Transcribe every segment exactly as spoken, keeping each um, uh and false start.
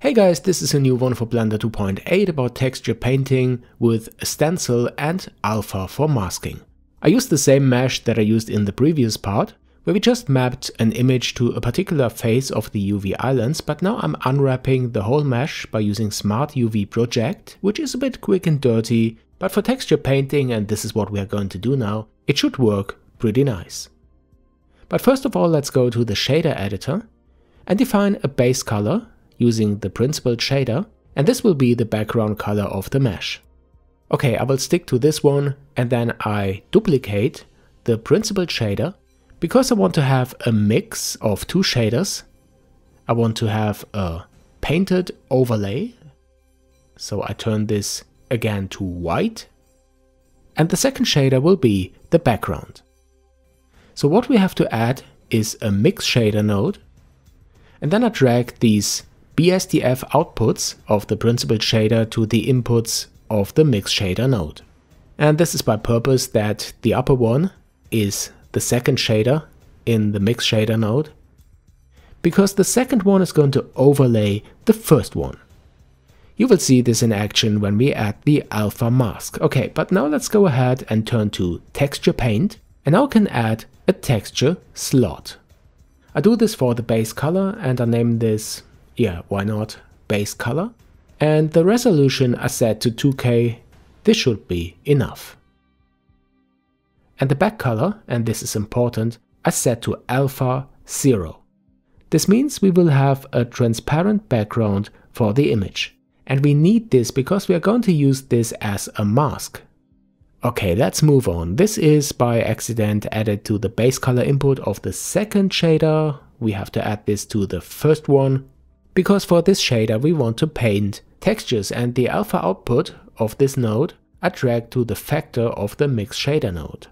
Hey guys, this is a new one for Blender two point eight about texture painting with a stencil and alpha for masking. I used the same mesh that I used in the previous part, where we just mapped an image to a particular face of the U V islands, but now I'm unwrapping the whole mesh by using Smart U V Project, which is a bit quick and dirty, but for texture painting, and this is what we are going to do now, it should work pretty nice. But first of all, let's go to the Shader Editor and define a base color using the principled shader, and this will be the background color of the mesh. Okay, I will stick to this one, and then I duplicate the principled shader, because I want to have a mix of two shaders. I want to have a painted overlay, so I turn this again to white, and the second shader will be the background. So what we have to add is a mix shader node, and then I drag these B S D F outputs of the principled shader to the inputs of the mix shader node. And this is by purpose that the upper one is the second shader in the mix shader node, because the second one is going to overlay the first one. You will see this in action when we add the alpha mask. Okay, but now let's go ahead and turn to texture paint, and now I can add a texture slot. I do this for the base color, and I name this, yeah, why not, base color. And the resolution I set to two K, this should be enough. And the back color, and this is important, I set to alpha zero. This means we will have a transparent background for the image. And we need this because we are going to use this as a mask. Okay, let's move on. This is by accident added to the base color input of the second shader. We have to add this to the first one, because for this shader we want to paint textures, and the alpha output of this node I drag to the factor of the mix shader node.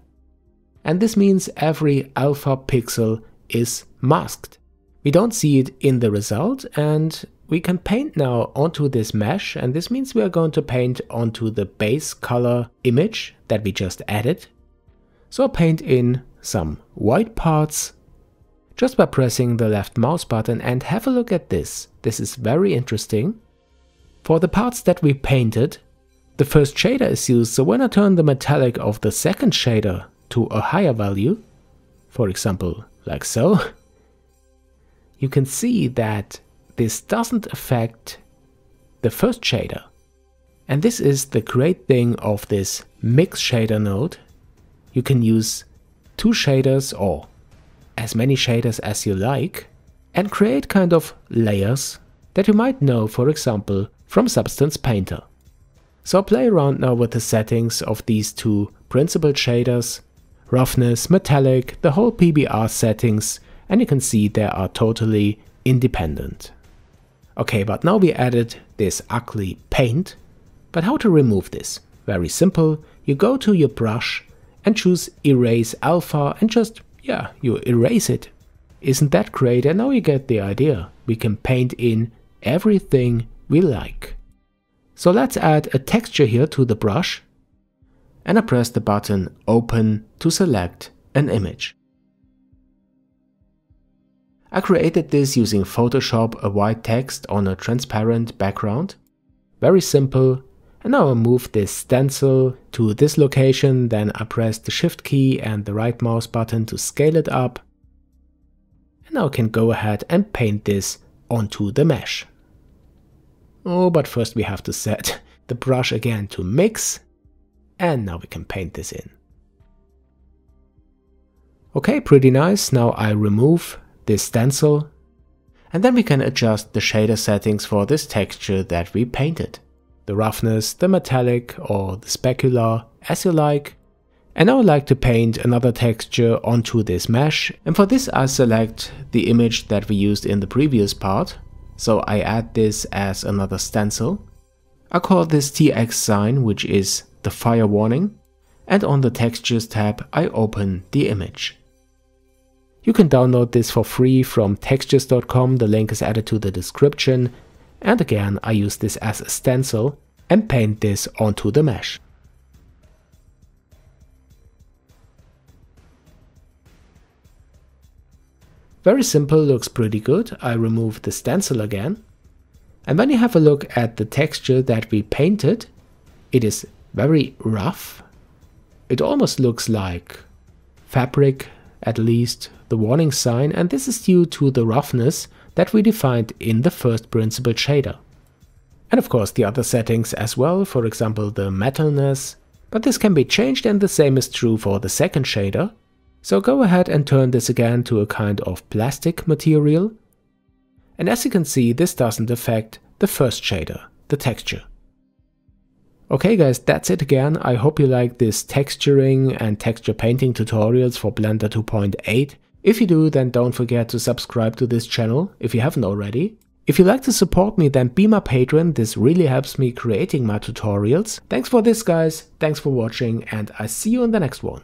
And this means every alpha pixel is masked. We don't see it in the result, and we can paint now onto this mesh, and this means we are going to paint onto the base color image that we just added. So I paint in some white parts just by pressing the left mouse button, and have a look at this. This is very interesting. For the parts that we painted, the first shader is used, so when I turn the metallic of the second shader to a higher value, for example, like so, you can see that this doesn't affect the first shader. And this is the great thing of this mix shader node. You can use two shaders or as many shaders as you like, and create kind of layers that you might know, for example, from Substance Painter. So play around now with the settings of these two principled shaders, roughness, metallic, the whole P B R settings, and you can see they are totally independent. Okay, but now we added this ugly paint, but how to remove this? Very simple, you go to your brush and choose Erase Alpha and just yeah, you erase it. Isn't that great? And now you get the idea. We can paint in everything we like. So let's add a texture here to the brush, and I press the button Open to select an image. I created this using Photoshop, a white text on a transparent background. Very simple. And now I move this stencil to this location, then I press the shift key and the right mouse button to scale it up. And now I can go ahead and paint this onto the mesh. Oh, but first we have to set the brush again to mix, and now we can paint this in. Okay, pretty nice. Now I remove this stencil, and then we can adjust the shader settings for this texture that we painted. The roughness, the metallic or the specular, as you like. And I would like to paint another texture onto this mesh, and for this I select the image that we used in the previous part, so I add this as another stencil. I call this T X sign, which is the fire warning, and on the textures tab I open the image. You can download this for free from textures dot com, the link is added to the description. And again, I use this as a stencil and paint this onto the mesh. Very simple, looks pretty good. I remove the stencil again. And when you have a look at the texture that we painted, it is very rough. It almost looks like fabric, at least the warning sign, and this is due to the roughness that we defined in the first principled shader. And of course the other settings as well, for example the metalness, but this can be changed and the same is true for the second shader. So go ahead and turn this again to a kind of plastic material. And as you can see, this doesn't affect the first shader, the texture. Okay guys, that's it again. I hope you like this texturing and texture painting tutorials for Blender two point eight. If you do, then don't forget to subscribe to this channel if you haven't already. If you'd like to support me, then be my patron. This really helps me creating my tutorials. Thanks for this guys, thanks for watching, and I see you in the next one.